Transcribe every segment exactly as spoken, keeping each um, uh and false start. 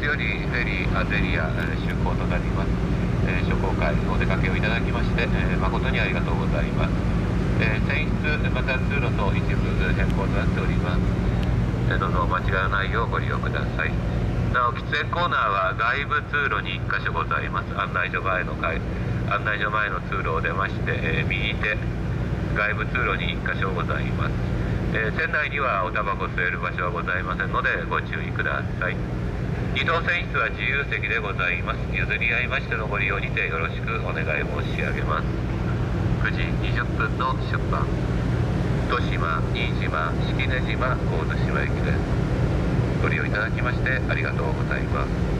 日よりフェリーアゼリア就航となります。えー、諸航海お出かけをいただきまして、えー、誠にありがとうございます。えー、船室また通路と一部変更となっております。えー、どうぞお間違いないようご利用ください。なお喫煙コーナーは外部通路にいっか所ございます。案内所前の階案内所前の通路を出まして、えー、右手外部通路にいっか所ございます。えー、船内にはおタバコ吸える場所はございませんのでご注意ください。移動船室は自由席でございます。譲り合いましてのご利用にてよろしくお願い申し上げます。くじにじゅっぷんの出発、糸島、新島、式根島、神津島駅です。ご利用いただきましてありがとうございます。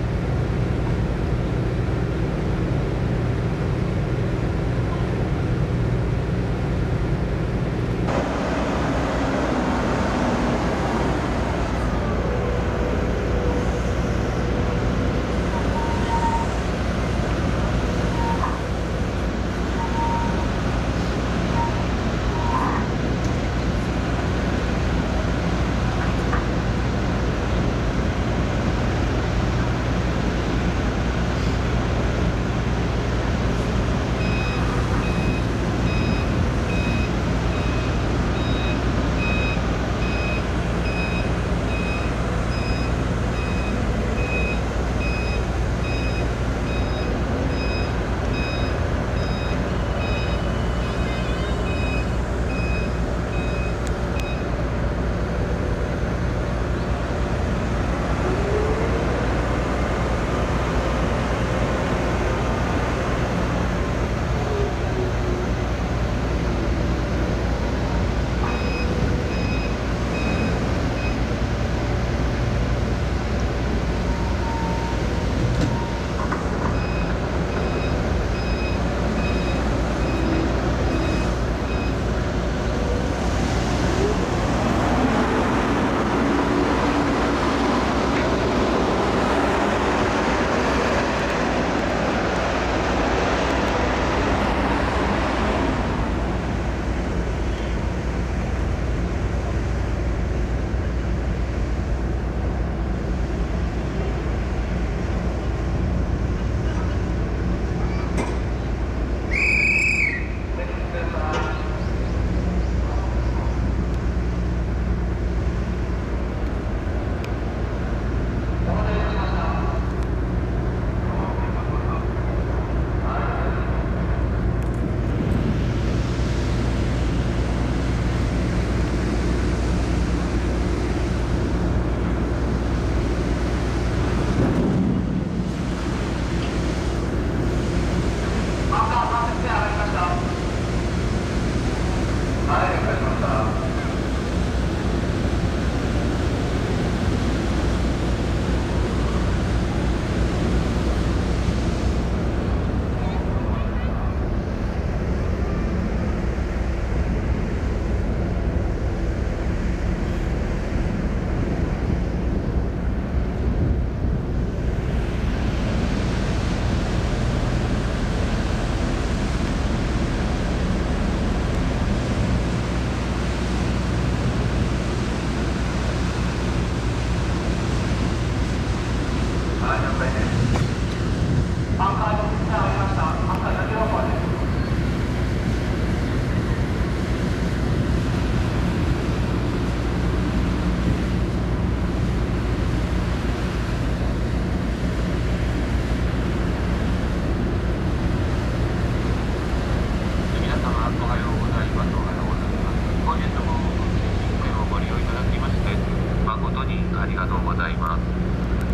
新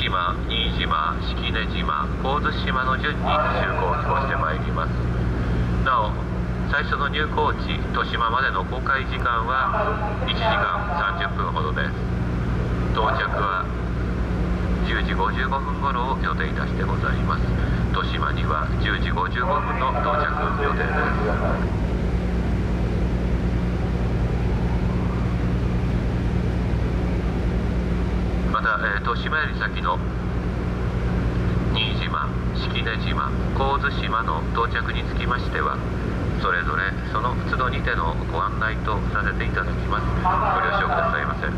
島、式根島、神津島の到着につきましては、それぞれその都度にてのご案内とさせていただきます。ご了承くださいませ。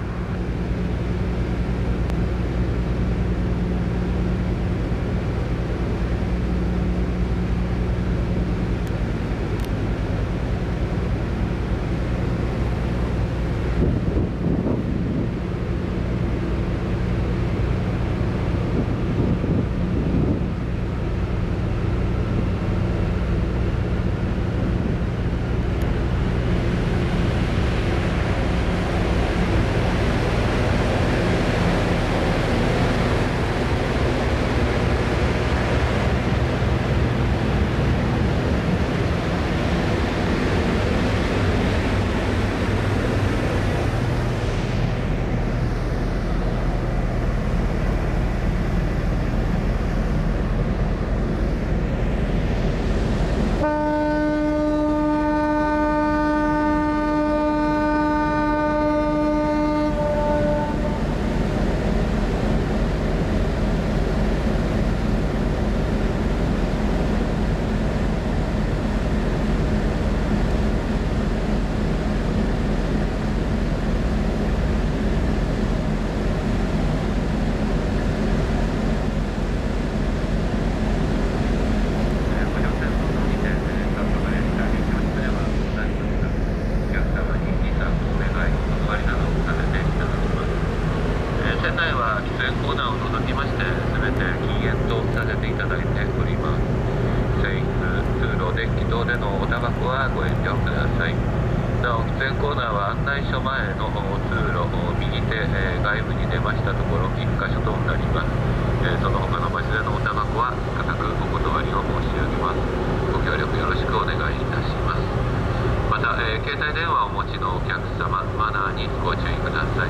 ご注意くださいませ。